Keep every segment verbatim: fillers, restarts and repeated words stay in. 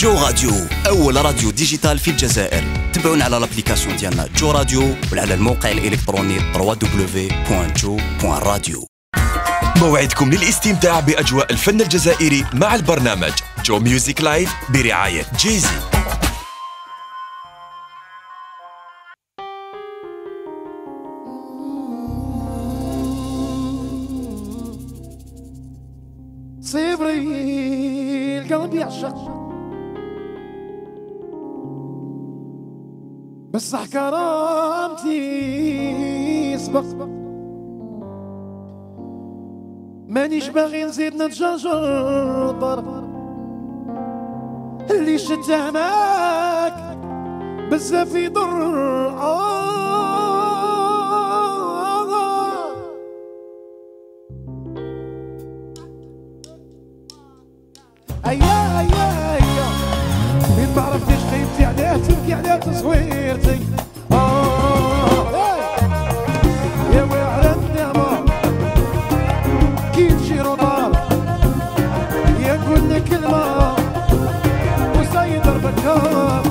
جو راديو أول راديو ديجيتال في الجزائر. تابعونا على الابليكاسيون ديالنا جو راديو وعلى الموقع الإلكتروني دبليو دبليو دبليو دوت جو دوت راديو. موعدكم للاستمتاع بأجواء الفن الجزائري مع البرنامج جو ميوزيك لايف برعاية جيزي. سيبري القلب يعشق بصح كرامتي سبق مانيش باغي نزيد نتجرجر الضرب اللي شتاه معاك بزاف يضر. أيا أيا أيا فين ما عرفتش قيمتي عليها تبكي عليها تصويرتي. يا وي على النعمة كي تجي رضا يا نقول لك كلمة وصاي ضربتها.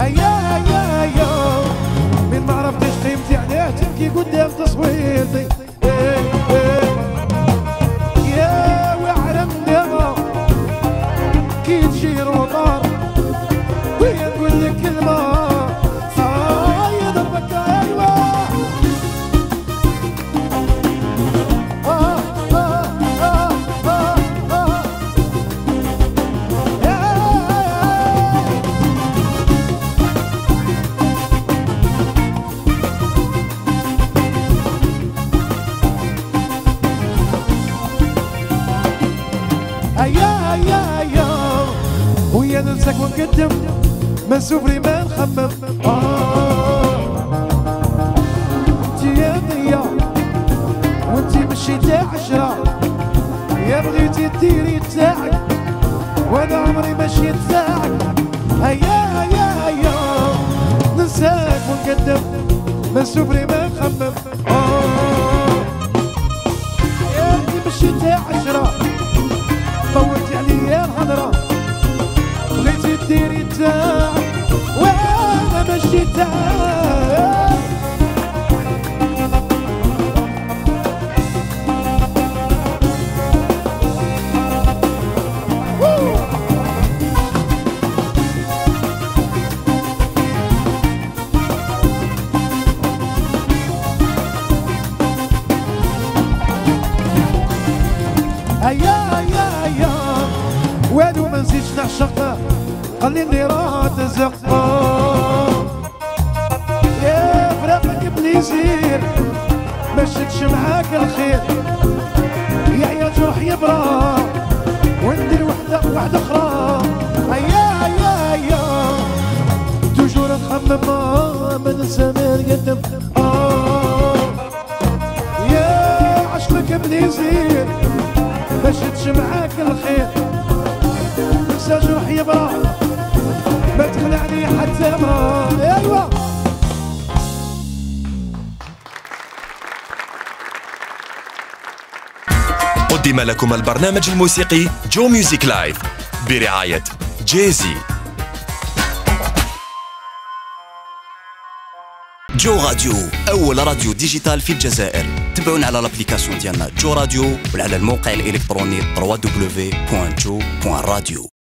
أيا أيا أيا فين ما عرفتش قيمتي عليها تبكي قدام تصويرتي. أيا أيا أيا ويا ننساك ونقدم ما نسوفري ما نخمم. انتي يا مية وانتي مشي تاع عشرة يا بغيتي ديري تاعك وانا عمري ماشي تاعك. أيا أيا أيا ننساك ونقدم ما نسوفري ما نخمم. يا انتي مشي تاع عشرة طولتي عليا الهضرة بغيتي ديري تاعك وانا ماشي تاعك. أيا أيا أيا والو ما نزيدش نعشق خليني راه تزق. يا فراقك بليزير ما شفتش معاك الخير يا عيات روحي برا وندير وحده وحده أخرى. أيا أيا أيا توجور نخمم ما ننسى ما نقدم. يا عشقك بليزير ما شفتش معاك الخير ننسى جروحي برا ما تخلعني حتى ما. ايوا قدم لكم البرنامج الموسيقي جو ميوزيك لايف برعاية جيزي. جو راديو أول راديو ديجيتال في الجزائر. تابعونا على الابليكاسيون ديالنا جو راديو وعلى الموقع الإلكتروني دبليو دبليو دبليو دوت جو دوت راديو.